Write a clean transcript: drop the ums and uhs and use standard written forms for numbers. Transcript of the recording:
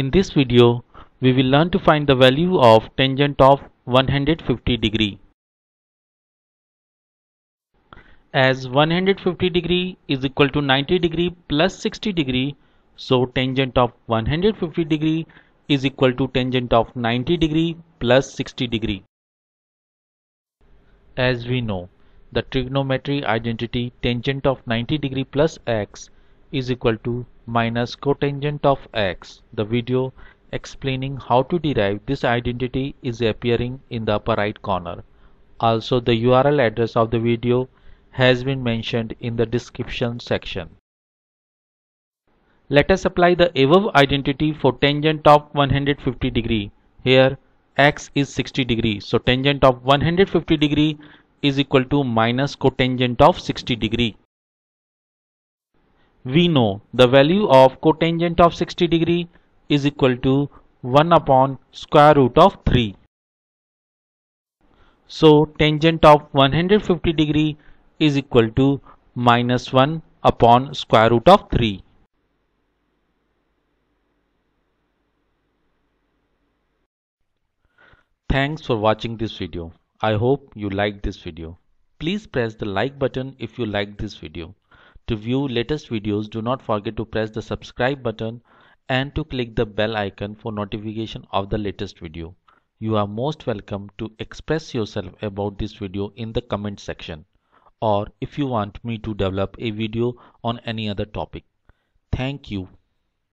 In this video, we will learn to find the value of tangent of 150 degree. As 150 degree is equal to 90 degree plus 60 degree, so tangent of 150 degree is equal to tangent of 90 degree plus 60 degree. As we know, the trigonometry identity tangent of 90 degree plus x is equal to minus cotangent of x. The video explaining how to derive this identity is appearing in the upper right corner. Also, the URL address of the video has been mentioned in the description section. Let us apply the above identity for tangent of 150 degree. Here x is 60 degree, so tangent of 150 degree is equal to minus cotangent of 60 degree. We know the value of cotangent of 60 degree is equal to 1 upon square root of 3. So tangent of 150 degree is equal to minus 1 upon square root of 3. Thanks for watching this video. I hope you liked this video. Please press the like button if you liked this video. To view latest videos, do not forget to press the subscribe button and to click the bell icon for notification of the latest video. You are most welcome to express yourself about this video in the comment section, or if you want me to develop a video on any other topic. Thank you.